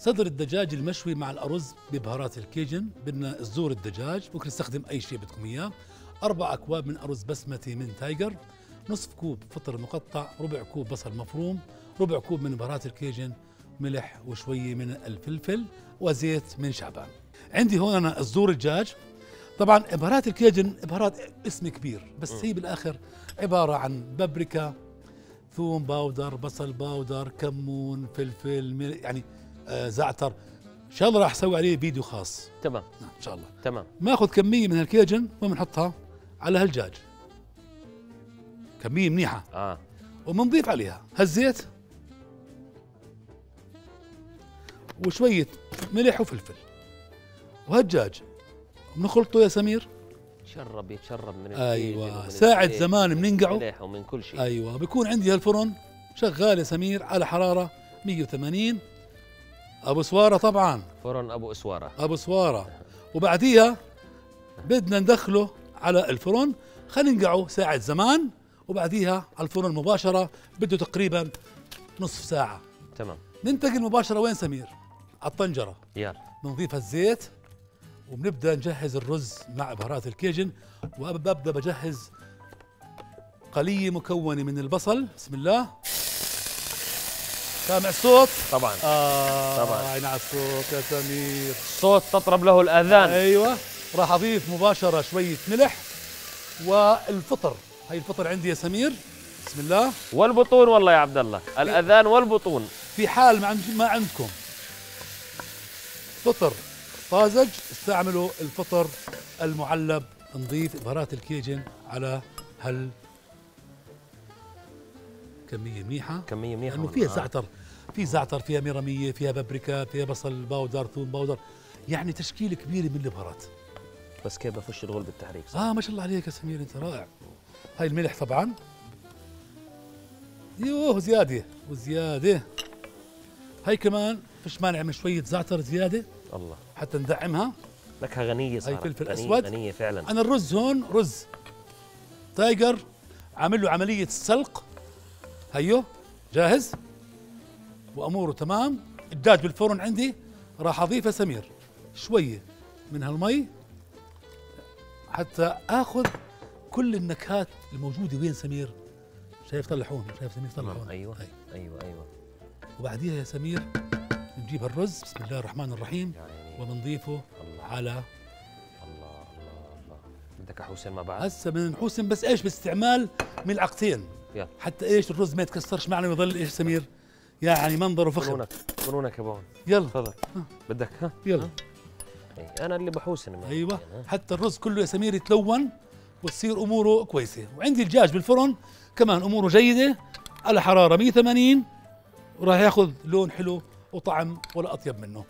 صدر الدجاج المشوي مع الأرز ببهارات الكيجن. بدنا الزور الدجاج، ممكن نستخدم أي شيء بدكم إياه. 4 أكواب من أرز بسمتي من تايجر، نصف كوب فطر مقطع، ربع كوب بصل مفروم، ربع كوب من بهارات الكيجن، ملح وشوية من الفلفل وزيت من شعبان. عندي هون أنا الزور الدجاج. طبعا بهارات الكيجن بهارات اسم كبير، بس هي بالآخر عبارة عن بابريكا، ثوم باودر، بصل باودر، كمون، فلفل، يعني زعتر. ان شاء الله راح اسوي عليه فيديو خاص. تمام، نعم ان شاء الله. تمام، ناخذ كميه من هالكيجن وبنحطها على هالدجاج، كميه منيحه. وبنضيف عليها هالزيت وشويه ملح وفلفل وهالدجاج، بنخلطه يا سمير. يتشرب من ايوه، ساعة زمان بننقعه ملح ومن كل شيء. ايوه، بكون عندي هالفرن شغال يا سمير على حراره 180 أبو سوارة. طبعاً فرن أبو سوارة. وبعديها بدنا ندخله على الفرن، خلينا ننقعه ساعة زمان، وبعديها على الفرن مباشرة. بده تقريباً نصف ساعة. تمام، ننتقل مباشرة وين سمير؟ على الطنجرة. يلا بنضيف الزيت وبنبدأ نجهز الرز مع بهارات الكيجن. وببدأ بجهز قلية مكونة من البصل. بسم الله. سامع الصوت؟ طبعا. طبعا عين على الصوت يا سمير، الصوت تطرب له الآذان. ايوه، راح اضيف مباشرة شوية ملح والفطر. هي الفطر عندي يا سمير، بسم الله. والبطون والله يا عبد الله، الآذان والبطون. في حال ما عندكم فطر طازج استعملوا الفطر المعلب. نضيف بهارات الكيجن على هال كمية منيحة لأنه فيها زعتر، في زعتر، فيها ميرمية، فيها بابريكا، فيها بصل باودر، ثوم باودر، يعني تشكيل كبير من البهارات. بس كيف بفش الغرب التحريك؟ صح؟ ما شاء الله عليك يا سمير، أنت رائع. هاي الملح طبعاً. يوه وزيادة. هاي كمان فش مانع من شوية زعتر زيادة. الله. حتى ندعمها. نكهة غنية صراحة. هاي فلفل أسود. غنية فعلاً. أنا الرز هون رز تايجر، عامل له عملية السلق. هيو جاهز واموره تمام. الدجاج بالفرن عندي، راح اضيف يا سمير شويه من هالمي حتى اخذ كل النكهات الموجوده. وين سمير؟ شايف، طلع هون، شايف سمير، طلع هون. ايوه. وبعديها يا سمير نجيب الرز، بسم الله الرحمن الرحيم، يعني وبنضيفه على الله. بدك احوسن ما بعد؟ هسه بنحوسن، بس ايش؟ باستعمال ملعقتين حتى ايش الرز ما يتكسرش معنا ويظل ايش سمير؟ يعني منظره فخم. قرونك يا بون، يلا تفضل. بدك؟ ها يلا. انا اللي بحوس انا. ايوه، حتى الرز كله يا سمير يتلون وتصير اموره كويسه. وعندي الدجاج بالفرن كمان اموره جيده على حراره 180، وراح ياخذ لون حلو وطعم ولا اطيب منه.